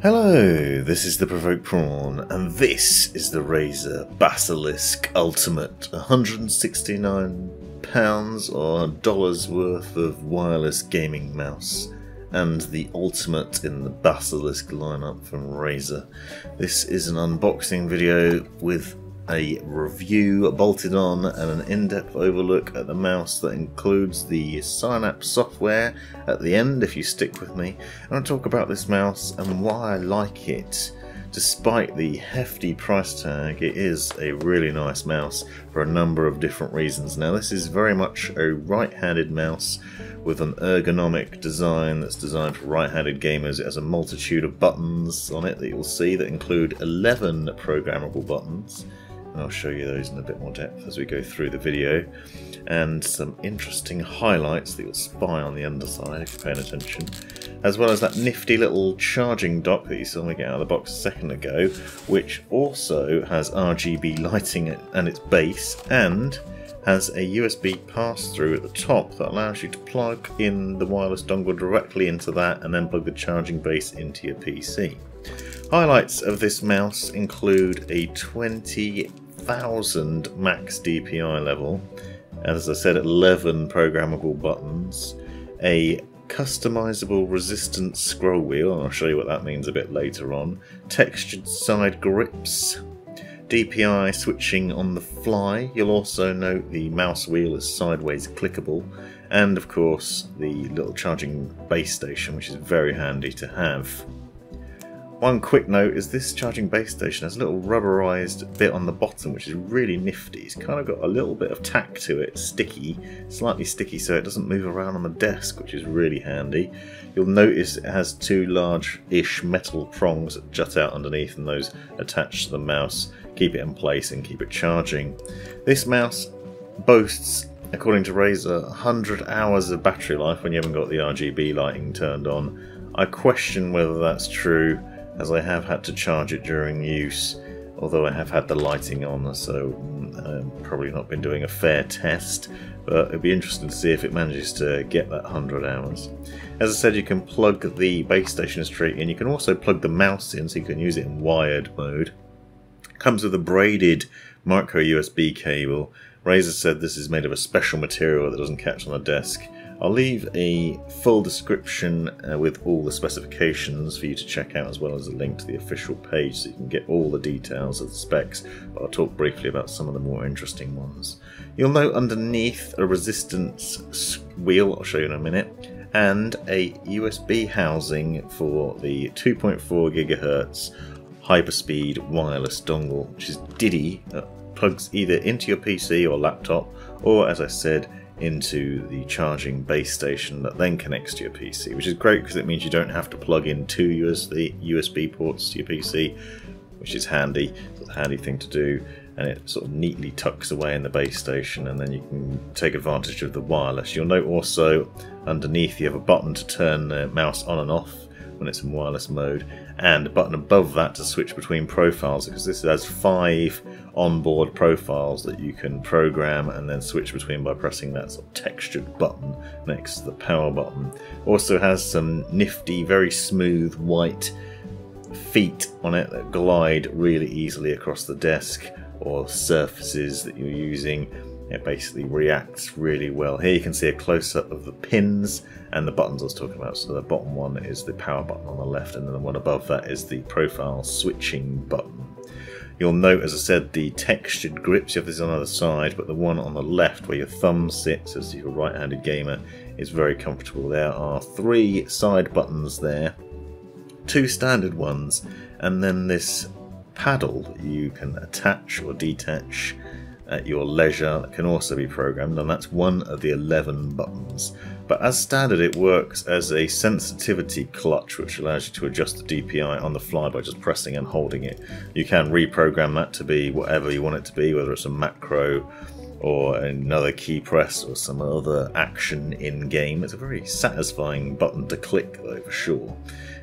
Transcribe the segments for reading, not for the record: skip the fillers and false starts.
Hello, this is the Provoked Prawn, and this is the Razer Basilisk Ultimate. £169 or dollars worth of wireless gaming mouse, and the Ultimate in the Basilisk lineup from Razer. This is an unboxing video with a review bolted on and an in-depth overlook at the mouse that includes the Synapse software at the end, if you stick with me. And I'll talk about this mouse and why I like it. Despite the hefty price tag, it is a really nice mouse for a number of different reasons. Now, this is very much a right-handed mouse with an ergonomic design that's designed for right-handed gamers. It has a multitude of buttons on it that you'll see that include 11 programmable buttons. And I'll show you those in a bit more depth as we go through the video, and some interesting highlights that you'll spy on the underside if you're paying attention, as well as that nifty little charging dock that you saw me get out of the box a second ago, which also has RGB lighting at its base and has a USB pass-through at the top that allows you to plug in the wireless dongle directly into that and then plug the charging base into your PC. Highlights of this mouse include a 20,000 max DPI level, and as I said, 11 programmable buttons, a customizable resistance scroll wheel, and I'll show you what that means a bit later on, textured side grips, DPI switching on the fly. You'll also note the mouse wheel is sideways clickable, and of course the little charging base station, which is very handy to have. One quick note is this charging base station has a little rubberized bit on the bottom, which is really nifty. It's kind of got a little bit of tack to it, slightly sticky, so it doesn't move around on the desk, which is really handy. You'll notice it has two large-ish metal prongs that jut out underneath, and those attach to the mouse, keep it in place and keep it charging. This mouse boasts, according to Razer, 100 hours of battery life when you haven't got the RGB lighting turned on. I question whether that's true, as I have had to charge it during use, although I have had the lighting on, so I've probably not been doing a fair test, but it'd be interesting to see if it manages to get that 100 hours. As I said, you can plug the base station straight in. You can also plug the mouse in, so you can use it in wired mode. It comes with a braided micro USB cable. Razer said this is made of a special material that doesn't catch on the desk. I'll leave a full description with all the specifications for you to check out, as well as a link to the official page so you can get all the details of the specs, but I'll talk briefly about some of the more interesting ones. You'll note underneath a resistance wheel, I'll show you in a minute, and a USB housing for the 2.4 gigahertz hyperspeed wireless dongle, which is DPI, that plugs either into your PC or laptop, or, as I said, into the charging base station that then connects to your PC, which is great because it means you don't have to plug in two USB ports to your PC, which is handy. It's a handy thing to do, and it sort of neatly tucks away in the base station, and then you can take advantage of the wireless. You'll note also underneath you have a button to turn the mouse on and off when it's in wireless mode, and a button above that to switch between profiles, because this has 5 onboard profiles that you can program and then switch between by pressing that sort of textured button next to the power button. Also has some nifty, very smooth white feet on it that glide really easily across the desk or surfaces that you're using. It basically reacts really well. Here you can see a close-up of the pins and the buttons I was talking about. So the bottom one is the power button on the left, and then the one above that is the profile switching button. You'll note, as I said, the textured grips. You have this on the other side, but the one on the left where your thumb sits, as you're a right-handed gamer, is very comfortable. There are 3 side buttons there, 2 standard ones, and then this paddle that you can attach or detach at your leisure that can also be programmed, and that's one of the 11 buttons. But as standard, it works as a sensitivity clutch, which allows you to adjust the DPI on the fly by just pressing and holding it. You can reprogram that to be whatever you want it to be, whether it's a macro or another key press or some other action in game. It's a very satisfying button to click though, for sure.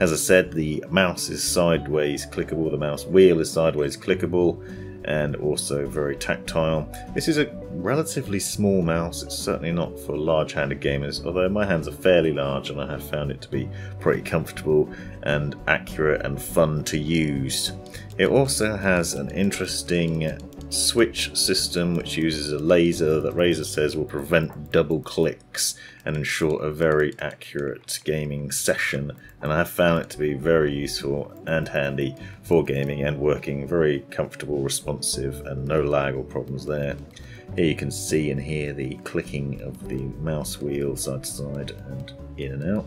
As I said, the mouse is sideways clickable, the mouse wheel is sideways clickable, and also very tactile. This is a relatively small mouse. It's certainly not for large-handed gamers, although my hands are fairly large and I have found it to be pretty comfortable and accurate and fun to use. It also has an interesting switch system which uses a laser that Razer says will prevent double clicks and ensure a very accurate gaming session, and I have found it to be very useful and handy for gaming and working. Very comfortable, responsive, and no lag or problems there. Here you can see and hear the clicking of the mouse wheel side to side and in and out.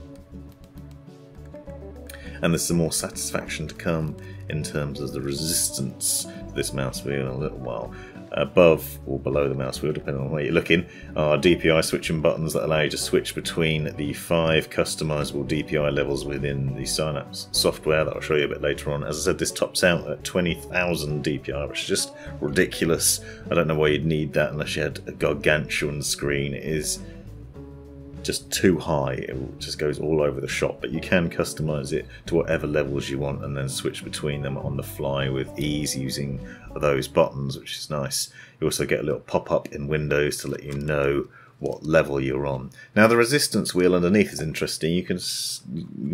And there's some more satisfaction to come in terms of the resistance to this mouse wheel in a little while. Above or below the mouse wheel, depending on where you're looking, are DPI switching buttons that allow you to switch between the 5 customizable DPI levels within the Synapse software that I'll show you a bit later on. As I said, this tops out at 20,000 DPI, which is just ridiculous. I don't know why you'd need that unless you had a gargantuan screen. It is just too high, it just goes all over the shop, but you can customize it to whatever levels you want and then switch between them on the fly with ease using those buttons, which is nice. You also get a little pop-up in Windows to let you know what level you're on. Now the resistance wheel underneath is interesting. You can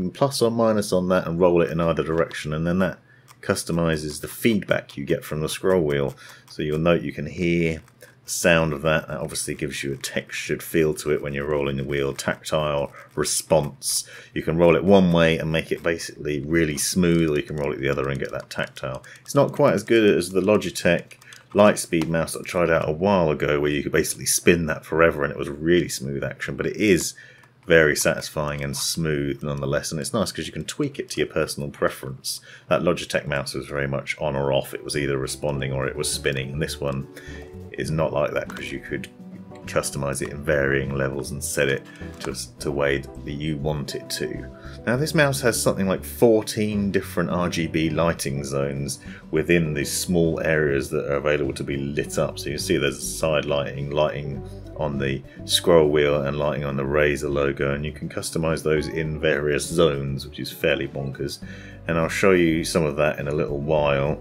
plus or minus on that and roll it in either direction, and then that customizes the feedback you get from the scroll wheel. So you'll note you can hear sound of that. That obviously gives you a textured feel to it when you're rolling the wheel. Tactile response. You can roll it one way and make it basically really smooth, or you can roll it the other and get that tactile. It's not quite as good as the Logitech Lightspeed mouse that I tried out a while ago, where you could basically spin that forever and it was really smooth action, but it is very satisfying and smooth nonetheless, and it's nice because you can tweak it to your personal preference. That Logitech mouse was very much on or off. It was either responding or it was spinning, and this one is not like that because you could customize it in varying levels and set it to way that you want it to. Now this mouse has something like 14 different RGB lighting zones within these small areas that are available to be lit up. So you see there's side lighting, lighting on the scroll wheel, and lighting on the Razer logo, and you can customize those in various zones, which is fairly bonkers, and I'll show you some of that in a little while.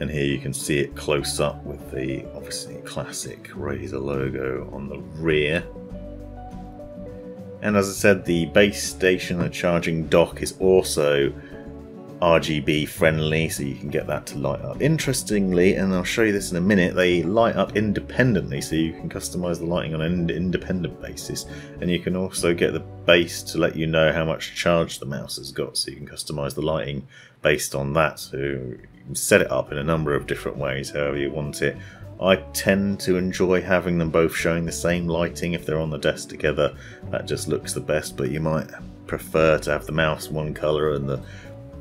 And here you can see it close up with the obviously classic Razer logo on the rear. And as I said, the base station, the charging dock, is also RGB friendly, so you can get that to light up. Interestingly, and I'll show you this in a minute, they light up independently, so you can customize the lighting on an independent basis, and you can also get the base to let you know how much charge the mouse has got, so you can customize the lighting based on that. So you can set it up in a number of different ways however you want it. I tend to enjoy having them both showing the same lighting if they're on the desk together. That just looks the best, but you might prefer to have the mouse one color and the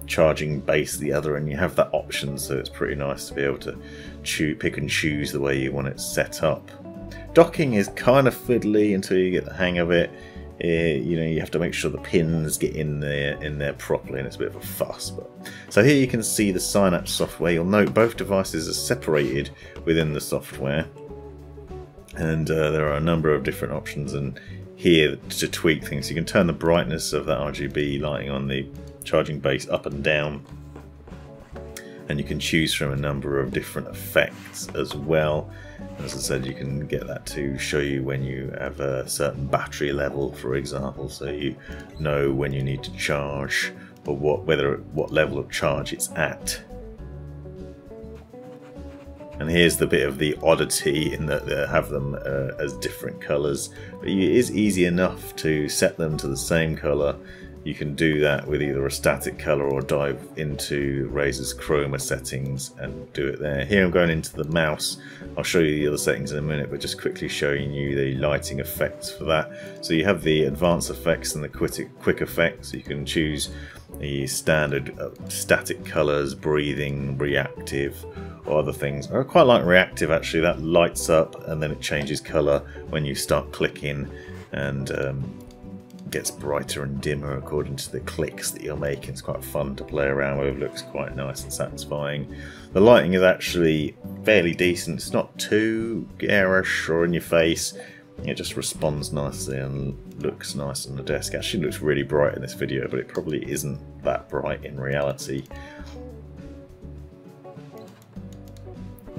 charging base the other, and you have that option, so it's pretty nice to be able to pick and choose the way you want it set up. Docking is kind of fiddly until you get the hang of it. You know, you have to make sure the pins get in there properly, and it's a bit of a fuss. But so here you can see the Synapse software. You'll note both devices are separated within the software, and there are a number of different options and here to tweak things. You can turn the brightness of that RGB lighting on the charging base up and down, and you can choose from a number of different effects as well. As I said, you can get that to show you when you have a certain battery level, for example, so you know when you need to charge or what level of charge it's at. And here's the bit of the oddity in that they have them as different colours, but it is easy enough to set them to the same colour. You can do that with either a static colour or dive into Razer's Chroma settings and do it there. Here I'm going into the mouse. I'll show you the other settings in a minute, but just quickly showing you the lighting effects for that. So you have the advanced effects and the quick effects. You can choose the standard static colours, breathing, reactive, or other things. I quite like reactive actually. That lights up and then it changes colour when you start clicking, and gets brighter and dimmer according to the clicks that you're making. It's quite fun to play around with. It looks quite nice and satisfying. The lighting is actually fairly decent. It's not too garish or in your face. It just responds nicely and looks nice on the desk. Actually looks really bright in this video, but it probably isn't that bright in reality.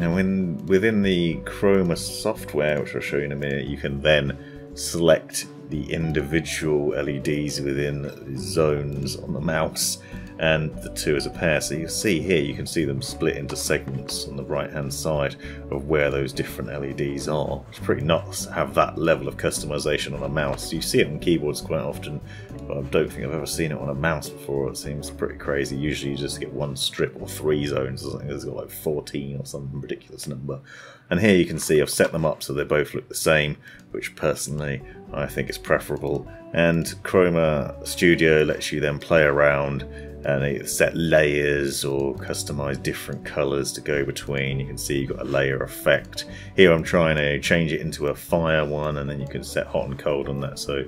Now within the Chroma software, which I'll show you in a minute, you can then select the individual LEDs within the zones on the mouse and the two as a pair. So you see here, you can see them split into segments on the right hand side of where those different LEDs are. It's pretty nice to have that level of customization on a mouse. You see it on keyboards quite often, but I don't think I've ever seen it on a mouse before. It seems pretty crazy. Usually you just get one strip or three zones or something. It's got like 14 or some ridiculous number. And here you can see I've set them up so they both look the same, which personally I think is preferable. And Chroma Studio lets you then play around and set layers or customize different colors to go between. You can see you've got a layer effect. Here I'm trying to change it into a fire one, and then you can set hot and cold on that. So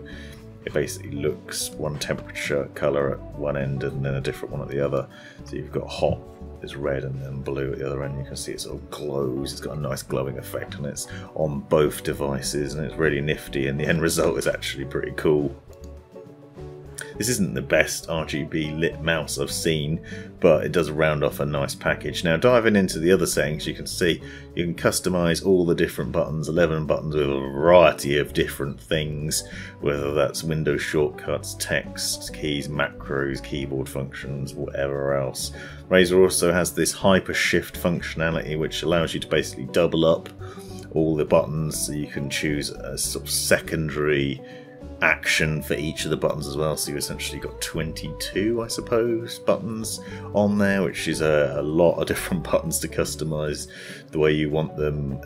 it basically looks one temperature color at one end and then a different one at the other. So you've got hot, it's red, and then blue at the other end. You can see it sort of glows. It's got a nice glowing effect, and it's on both devices, and it's really nifty, and the end result is actually pretty cool. This isn't the best RGB lit mouse I've seen, but it does round off a nice package. Now diving into the other settings, you can see you can customize all the different buttons, 11 buttons with a variety of different things, whether that's window shortcuts, text, keys, macros, keyboard functions, whatever else. Razer also has this Hyper Shift functionality, which allows you to basically double up all the buttons, so you can choose a sort of secondary action for each of the buttons as well. So you essentially got 22, I suppose, buttons on there, which is a lot of different buttons to customize the way you want them,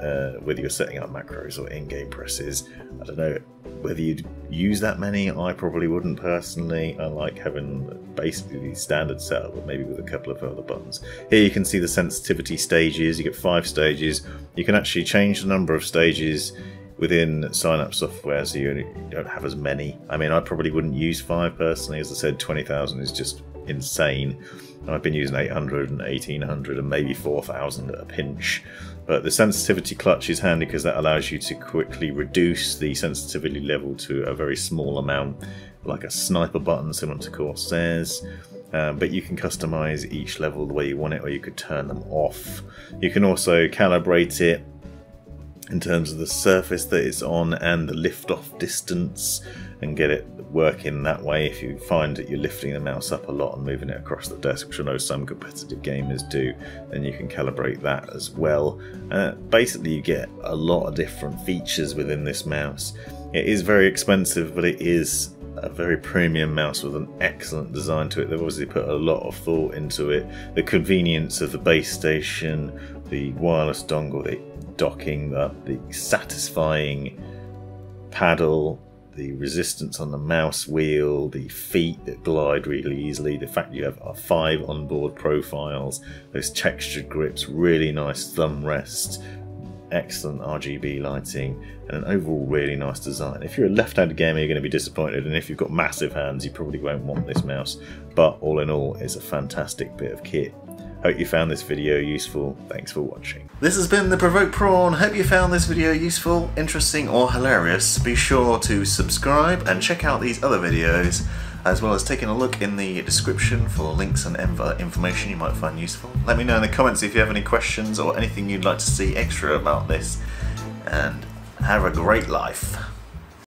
whether you're setting up macros or in-game presses. I don't know whether you'd use that many. I probably wouldn't personally. I like having basically the standard setup, but maybe with a couple of other buttons. Here you can see the sensitivity stages. You get 5 stages. You can actually change the number of stages within Synapse software, so you don't have as many. I mean, I probably wouldn't use 5 personally. As I said, 20,000 is just insane. I've been using 800 and 1800 and maybe 4000 at a pinch. But the sensitivity clutch is handy because that allows you to quickly reduce the sensitivity level to a very small amount, like a sniper button similar to Corsair's. But you can customize each level the way you want it, or you could turn them off. You can also calibrate it in terms of the surface that it's on and the lift-off distance, and get it working that way if you find that you're lifting the mouse up a lot and moving it across the desk, which I know some competitive gamers do, then you can calibrate that as well. Basically you get a lot of different features within this mouse. It is very expensive, but it is a very premium mouse with an excellent design to it. They've obviously put a lot of thought into it. The convenience of the base station, the wireless dongle, the docking up, the satisfying paddle, the resistance on the mouse wheel, the feet that glide really easily, the fact you have 5 onboard profiles, those textured grips, really nice thumb rest, excellent RGB lighting, and an overall really nice design. If you're a left-handed gamer, you're going to be disappointed, and if you've got massive hands, you probably won't want this mouse, but all in all, it's a fantastic bit of kit. Hope you found this video useful. Thanks for watching. This has been the Provoked Prawn. Hope you found this video useful, interesting, or hilarious. Be sure to subscribe and check out these other videos, as well as taking a look in the description for links and information you might find useful. Let me know in the comments if you have any questions or anything you'd like to see extra about this, and have a great life.